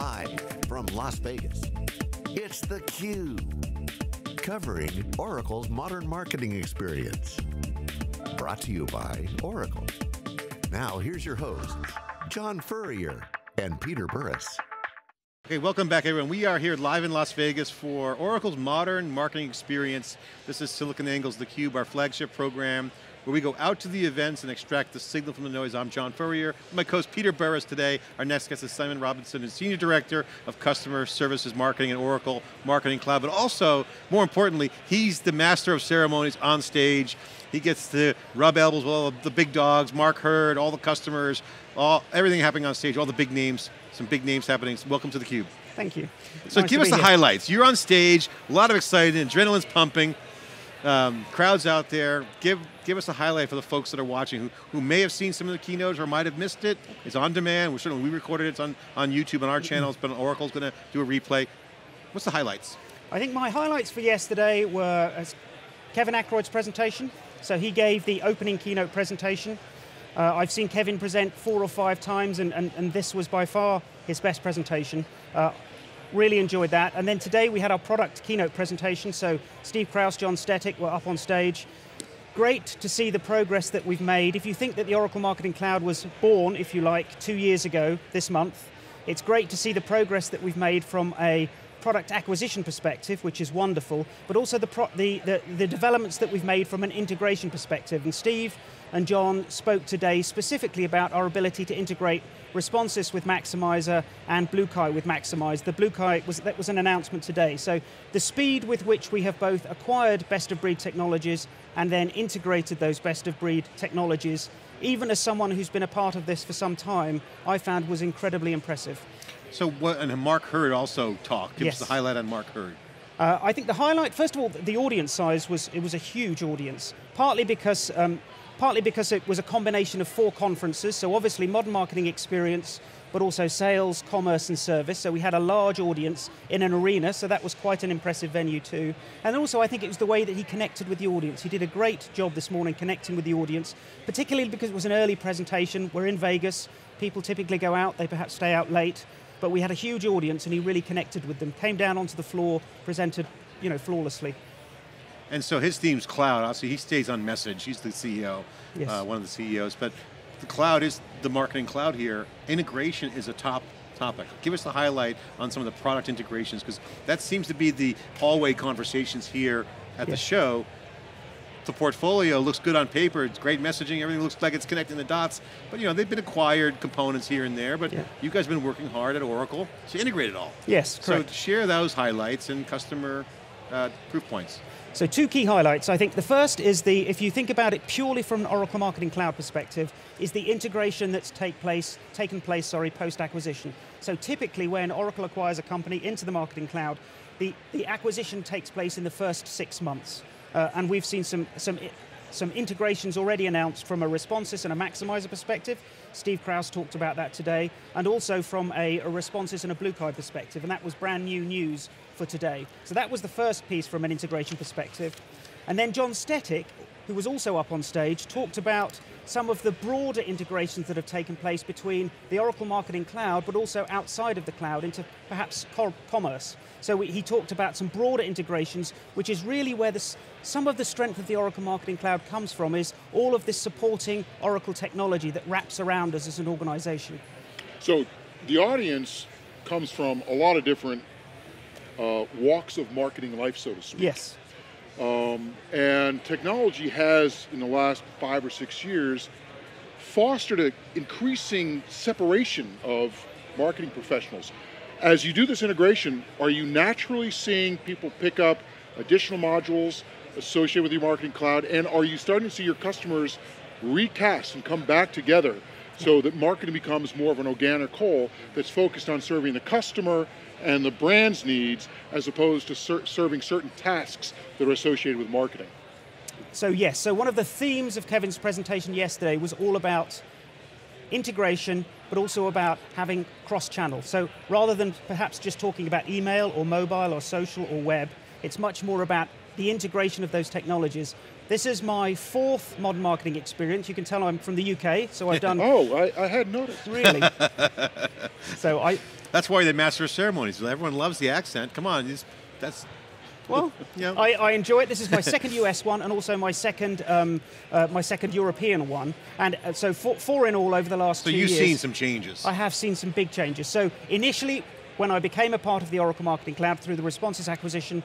Live from Las Vegas, it's theCUBE, covering Oracle's Modern Marketing Experience. Brought to you by Oracle. Now, here's your hosts, John Furrier and Peter Burris. Okay, welcome back everyone. We are here live in Las Vegas for Oracle's Modern Marketing Experience. This is SiliconANGLE's theCUBE, our flagship program, where we go out to the events and extract the signal from the noise. I'm John Furrier, my co-host Peter Burris today. Our next guest is Simon Robinson, who's Senior Director of Customer Services Marketing at Oracle Marketing Cloud, but also, more importantly, he's the master of ceremonies on stage. He gets to rub elbows with all the big dogs, Mark Hurd, all the customers, everything happening on stage, all the big names. Some big names happening. Welcome to theCUBE. Thank you. So give us the highlights. You're on stage, a lot of excitement, adrenaline's pumping, crowds out there. Give us a highlight for the folks that are watching who may have seen some of the keynotes or might have missed it. It's on demand. We recorded it. It's on YouTube on our channels, but Oracle's going to do a replay. What's the highlights? I think my highlights for yesterday were Kevin Ackroyd's presentation. So he gave the opening keynote presentation. I've seen Kevin present 4 or 5 times, and this was by far his best presentation. Really enjoyed that. And then today we had our product keynote presentation, so Steve Krause, John Stetic were up on stage. Great to see the progress that we've made. If you think that the Oracle Marketing Cloud was born, if you like, 2 years ago this month, it's great to see the progress that we've made from a product acquisition perspective, which is wonderful, but also the developments that we've made from an integration perspective. And Steve and John spoke today specifically about our ability to integrate Responsys with Maxymiser and BlueKai with Maxymiser. The BlueKai, that was an announcement today. So the speed with which we have both acquired best-of-breed technologies and then integrated those best-of-breed technologies, even as someone who's been a part of this for some time, I found was incredibly impressive. So and Mark Hurd also talked. Give us the highlight on Mark Hurd. I think the highlight, first of all, the audience size was a huge audience, partly because it was a combination of 4 conferences, so obviously Modern Marketing Experience, but also Sales, Commerce, and Service, so we had a large audience in an arena, so that was quite an impressive venue too. And also I think it was the way that he connected with the audience. He did a great job this morning connecting with the audience, particularly because it was an early presentation. We're in Vegas, people typically go out, they perhaps stay out late, but we had a huge audience and he really connected with them, came down onto the floor, presented, you know, flawlessly. And so his theme's cloud, obviously he stays on message, he's the CEO, yes. One of the CEOs, but the cloud is the marketing cloud here. Integration is a top topic. Give us the highlight on some of the product integrations, because that seems to be the hallway conversations here at the show. The portfolio looks good on paper, it's great messaging, everything looks like it's connecting the dots, but you know, they've been acquired components here and there, but you guys have been working hard at Oracle to integrate it all. Yes, correct. So share those highlights and customer proof points. So 2 key highlights. I think the first is if you think about it purely from an Oracle Marketing Cloud perspective, is the integration that's taken place post-acquisition. So typically when Oracle acquires a company into the Marketing Cloud, the acquisition takes place in the first 6 months. And we've seen some integrations already announced from a Responsys and a Maxymiser perspective. Steve Krause talked about that today. And also from a Responsys and a BlueKai perspective, and that was brand new news for today. So that was the first piece from an integration perspective. And then John Stetic, who was also up on stage, talked about some of the broader integrations that have taken place between the Oracle Marketing Cloud, but also outside of the cloud into perhaps commerce. So he talked about some broader integrations, which is really where some of the strength of the Oracle Marketing Cloud comes from, is all of this supporting Oracle technology that wraps around us as an organization. So the audience comes from a lot of different walks of marketing life, so to speak. Yes. And technology has, in the last 5 or 6 years, fostered an increasing separation of marketing professionals. As you do this integration, are you naturally seeing people pick up additional modules associated with your marketing cloud, and are you starting to see your customers recast and come back together so that marketing becomes more of an organic whole that's focused on serving the customer and the brand's needs, as opposed to serving certain tasks that are associated with marketing? So yes, so one of the themes of Kevin's presentation yesterday was all about integration, but also about having cross-channel. So rather than perhaps just talking about email or mobile or social or web, it's much more about the integration of those technologies. This is my 4th Modern Marketing Experience. You can tell I'm from the UK, so I've done... Oh, I had noticed. Really? So I That's why they master ceremonies. Everyone loves the accent. Come on, that's... Well, yeah. I enjoy it. This is my second US one, and also my second European one, and so four in all over the last 2 years. So you've seen some changes. I have seen some big changes. So initially, when I became a part of the Oracle Marketing Cloud through the Responsys acquisition,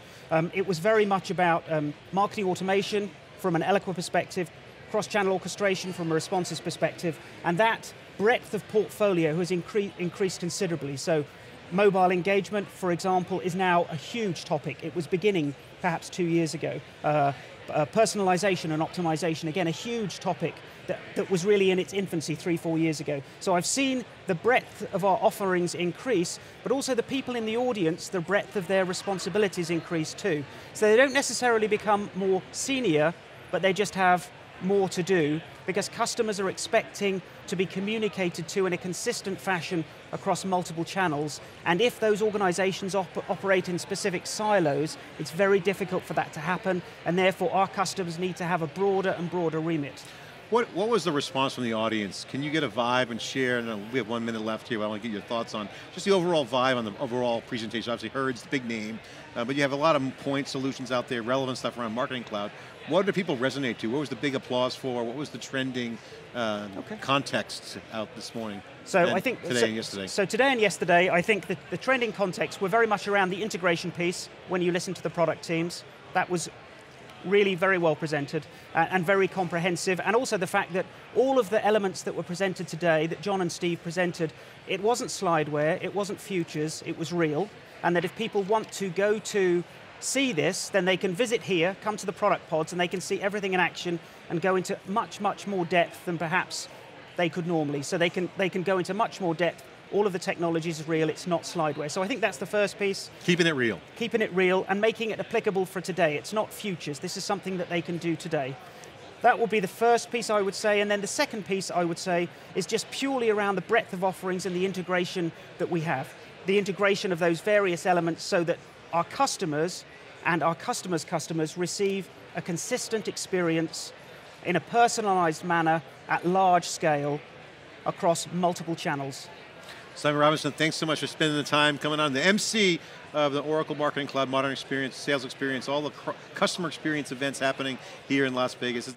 it was very much about marketing automation from an Eloqua perspective, cross-channel orchestration from a Responsys perspective, and that breadth of portfolio has increased considerably. So. Mobile engagement, for example, is now a huge topic. It was beginning perhaps 2 years ago. Personalization and optimization, again, a huge topic that was really in its infancy 3 or 4 years ago. So I've seen the breadth of our offerings increase, but also the people in the audience, the breadth of their responsibilities increase too. So they don't necessarily become more senior, but they just have more to do, because customers are expecting to be communicated to in a consistent fashion across multiple channels, and if those organizations operate in specific silos, it's very difficult for that to happen, and therefore our customers need to have a broader and broader remit. What was the response from the audience? Can you get a vibe and share, and we have 1 minute left here, I want to get your thoughts on just the overall vibe on the overall presentation. Obviously Hurd's the big name, but you have a lot of point solutions out there, relevant stuff around Marketing Cloud. What did people resonate to? What was the big applause for? What was the trending context out this morning? So I think today and yesterday. So today and yesterday, I think that the trending contexts were very much around the integration piece when you listen to the product teams. That was really very well presented and very comprehensive, and also the fact that all of the elements that were presented today, that John and Steve presented, it wasn't slideware, it wasn't futures, it was real, and that if people want to go to see this, then they can visit here, come to the product pods, and they can see everything in action and go into much, much more depth than perhaps they could normally. So they can go into much more depth. All of the technology is real, it's not slideware. So I think that's the first piece. Keeping it real. Keeping it real and making it applicable for today. It's not futures, this is something that they can do today. That will be the first piece I would say, and then the second piece I would say is just purely around the breadth of offerings and the integration that we have. The integration of those various elements so that our customers and our customers' customers receive a consistent experience in a personalized manner at large scale across multiple channels. Simon Robinson, thanks so much for spending the time coming on. The MC of the Oracle Marketing Cloud Modern Experience, Sales Experience, all the customer experience events happening here in Las Vegas.